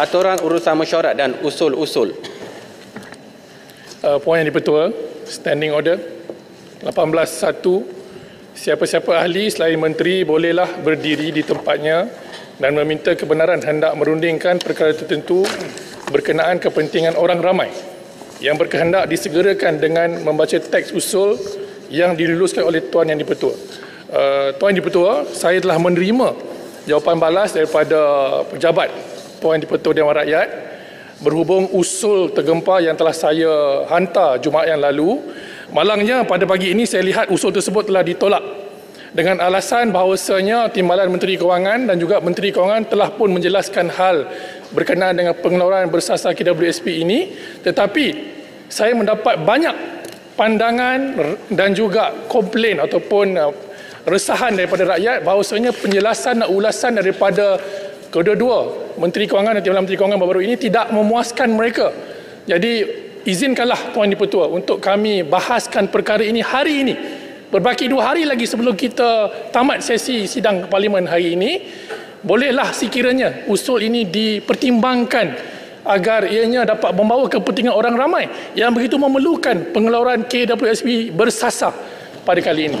aturan urusan mesyuarat dan usul-usul. Puan Yang Dipertua, standing order 18.1. Siapa-siapa ahli selain menteri bolehlah berdiri di tempatnya dan meminta kebenaran hendak merundingkan perkara tertentu berkenaan kepentingan orang ramai yang berkehendak disegerakan dengan membaca teks usul yang diluluskan oleh Tuan Yang Dipertua. Tuan Yang Dipertua, saya telah menerima jawapan balas daripada pejabat Tuan Yang Dipertua Dewan Rakyat berhubung usul tergempar yang telah saya hantar Jumaat yang lalu. Malangnya pada pagi ini saya lihat usul tersebut telah ditolak dengan alasan bahawasanya Timbalan Menteri Kewangan dan juga Menteri Kewangan telah pun menjelaskan hal berkenaan dengan pengeluaran bersasar KWSP ini, tetapi saya mendapat banyak pandangan dan juga komplain ataupun resahan daripada rakyat bahawasanya penjelasan dan ulasan daripada kedua-dua Menteri Kewangan dan Timbalan Menteri Kewangan baru ini tidak memuaskan mereka. Jadi izinkanlah Tuan Yang Dipertua untuk kami bahaskan perkara ini hari ini. Berbaki 2 hari lagi sebelum kita tamat sesi sidang parlimen hari ini, bolehlah sekiranya usul ini dipertimbangkan agar ianya dapat membawa kepentingan orang ramai yang begitu memerlukan pengeluaran KWSP bersasar pada kali ini.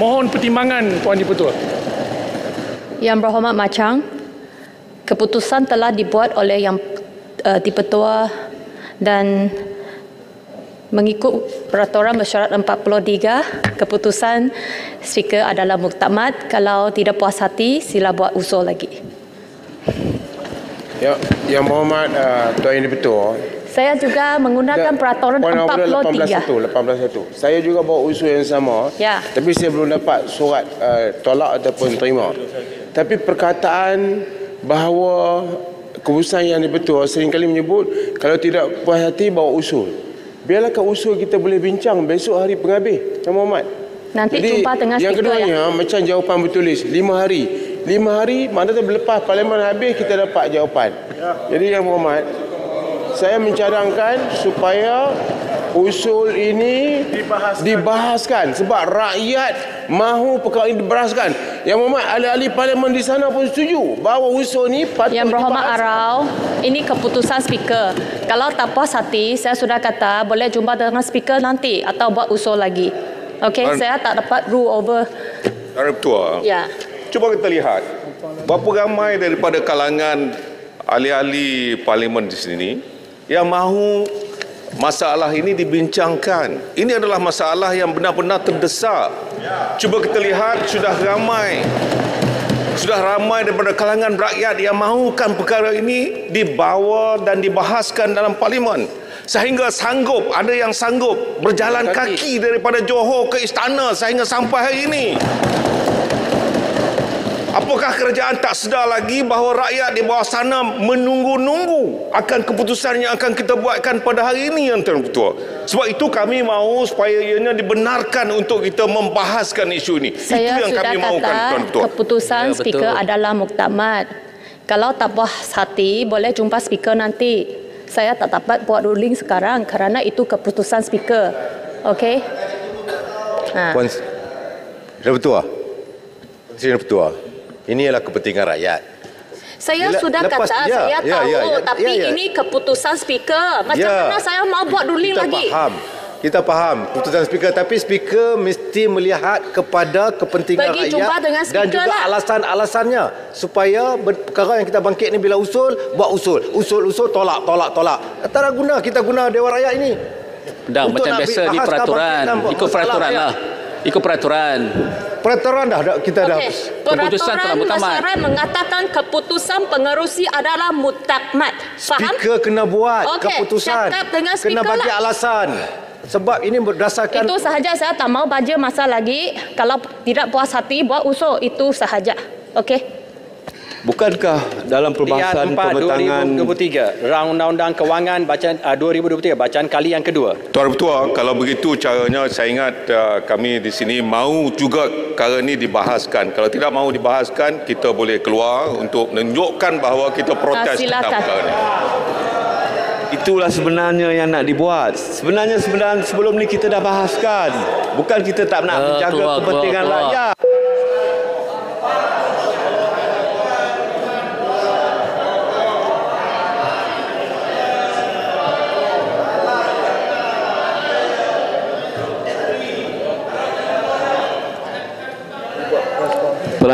Mohon pertimbangan Tuan Yang Dipertua. Yang Berhormat Macang, keputusan telah dibuat oleh Yang Dipertua dan mengikut peraturan mesyuarat 43, keputusan speaker adalah muktamad. Kalau tidak puas hati, sila buat usul lagi. Yang Berhormat Tuan Yang Dipertua, saya juga menggunakan peraturan 43. 18.1. Saya juga bawa usul yang sama, tapi saya belum dapat surat tolak ataupun terima. Tapi perkataan bahawa keputusan Yang Dipertua seringkali menyebut kalau tidak puas hati bawa usul. Biarlah ke usul kita boleh bincang besok hari penghabis, Tuan Muhammad. Nanti jadi, jumpa tengah yang keduanya macam jawapan bertulis 5 hari. 5 hari maknanya berlepas parlimen habis kita dapat jawapan. Jadi Yang Muhammad, saya mencadangkan supaya usul ini dibahaskan sebab rakyat mahu perkara ini dibahaskan. Yang Berhormat, ahli-ahli parlimen di sana pun setuju bahawa usul ini patut dibahaskan. Yang Berhormat Arau, ini keputusan speaker. Kalau tak puas hati, saya sudah kata boleh jumpa dengan speaker nanti atau buat usul lagi. Okey, saya tak dapat rule over. Tuan Ketua, cuba kita lihat berapa ramai daripada kalangan ahli-ahli parlimen di sini yang mahu masalah ini dibincangkan. Ini adalah masalah yang benar-benar terdesak. Cuba kita lihat, sudah ramai daripada kalangan rakyat yang mahukan perkara ini dibawa dan dibahaskan dalam parlimen. Sehingga sanggup, ada yang sanggup berjalan kaki daripada Johor ke istana sehingga sampai hari ini. Apakah kerajaan tak sedar lagi bahawa rakyat di bawah sana menunggu-nunggu akan keputusan yang akan kita buatkan pada hari ini, yang tertua? Sebab itu kami mahu supaya ianya dibenarkan untuk kita membahaskan isu ini. Saya itu yang kami mahukan, Tuan Ketua. Keputusan speaker adalah muktamad. Kalau tak puas hati, boleh jumpa speaker nanti. Saya tak dapat buat ruling sekarang kerana itu keputusan speaker. Okey? Tuan Ketua. Ini adalah kepentingan rakyat. Saya sudah kata, saya tahu, tapi ini keputusan speaker. Macam mana saya mau buat ruling lagi? Kita faham keputusan speaker, tapi speaker mesti melihat kepada kepentingan rakyat dan juga alasan-alasannya supaya perkara yang kita bangkit ni bila usul, buat usul. Usul-usul tolak. Tak ada guna kita guna Dewan Rakyat ini. Untuk macam biasa di peraturan, ikut peraturan lah. Peraturan dah kita dah. Keputusan telah muktamad. Peraturan mengatakan keputusan pengerusi adalah muktamad. Faham? Speaker kena buat keputusan. Kena bagi alasan. Sebab ini berdasarkan. Itu sahaja, saya tak mau baca masa lagi. Kalau tidak puas hati buat usul, itu sahaja. Okey. Bukankah dalam perbahasan pembentangan Undang-Undang Kewangan bacaan 2023 bacaan kali yang kedua? Tuan Ketua, kalau begitu caranya saya ingat kami di sini mahu juga perkara ini dibahaskan. Kalau tidak mahu dibahaskan, kita boleh keluar untuk menunjukkan bahawa kita protes tentang perkara ini. Itulah sebenarnya yang nak dibuat. Sebenarnya sebelum ni kita dah bahaskan. Bukan kita tak nak menjaga kepentingan rakyat.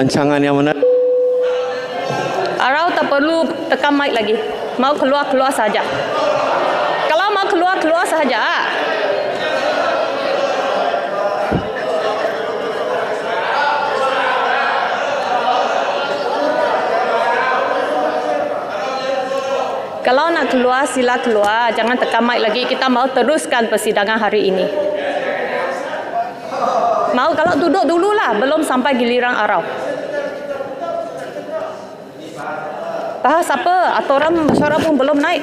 rancangan yang menarik. Arau tak perlu tekan mic lagi. Mau keluar-keluar saja. Kalau mau keluar-keluar saja. Kalau nak keluar, sila keluar. Jangan tekan mic lagi. Kita mau teruskan persidangan hari ini. Mau kalau duduk dululah. Belum sampai giliran arau. Bahas apa? Aturan mesyuarat pun belum naik.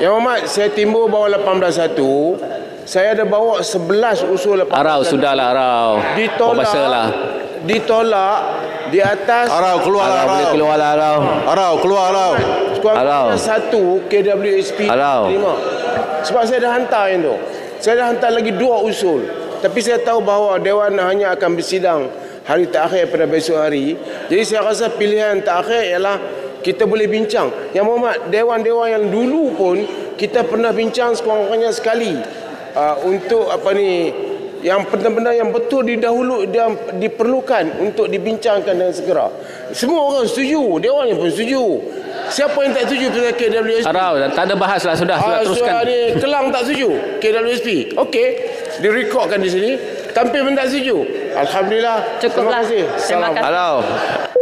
Yang Muhammad, saya timbul bawah 18.1. Saya ada bawa 11 usul arau, sudahlah arau. Ditolak di atas. Arau keluar arau. Boleh keluar arau. Arau keluar arau. Arau. 1 KWSP arau. Terima. Sebab saya dah hantar yang tu. Saya dah hantar lagi 2 usul. Tapi saya tahu bahawa dewan hanya akan bersidang hari terakhir pada besok hari. Jadi saya rasa pilihan terakhir ialah kita boleh bincang. Yang Muhammad, dewan-dewan yang dulu pun kita pernah bincang sekurang-kurangnya sekali. Untuk apa ni yang benda-benda yang betul didahulu dan diperlukan untuk dibincangkan dengan segera. Semua orang setuju, dewan yang pun setuju. Siapa yang tak setuju pasal KWSP? Arau, tak ada bahaslah sudah, teruskan. Ni Kelang tak setuju KWSP. Okey, direkodkan di sini. Tampil pun tak setuju. Alhamdulillah. Cukuplah. Terima kasih. Salam. Arau.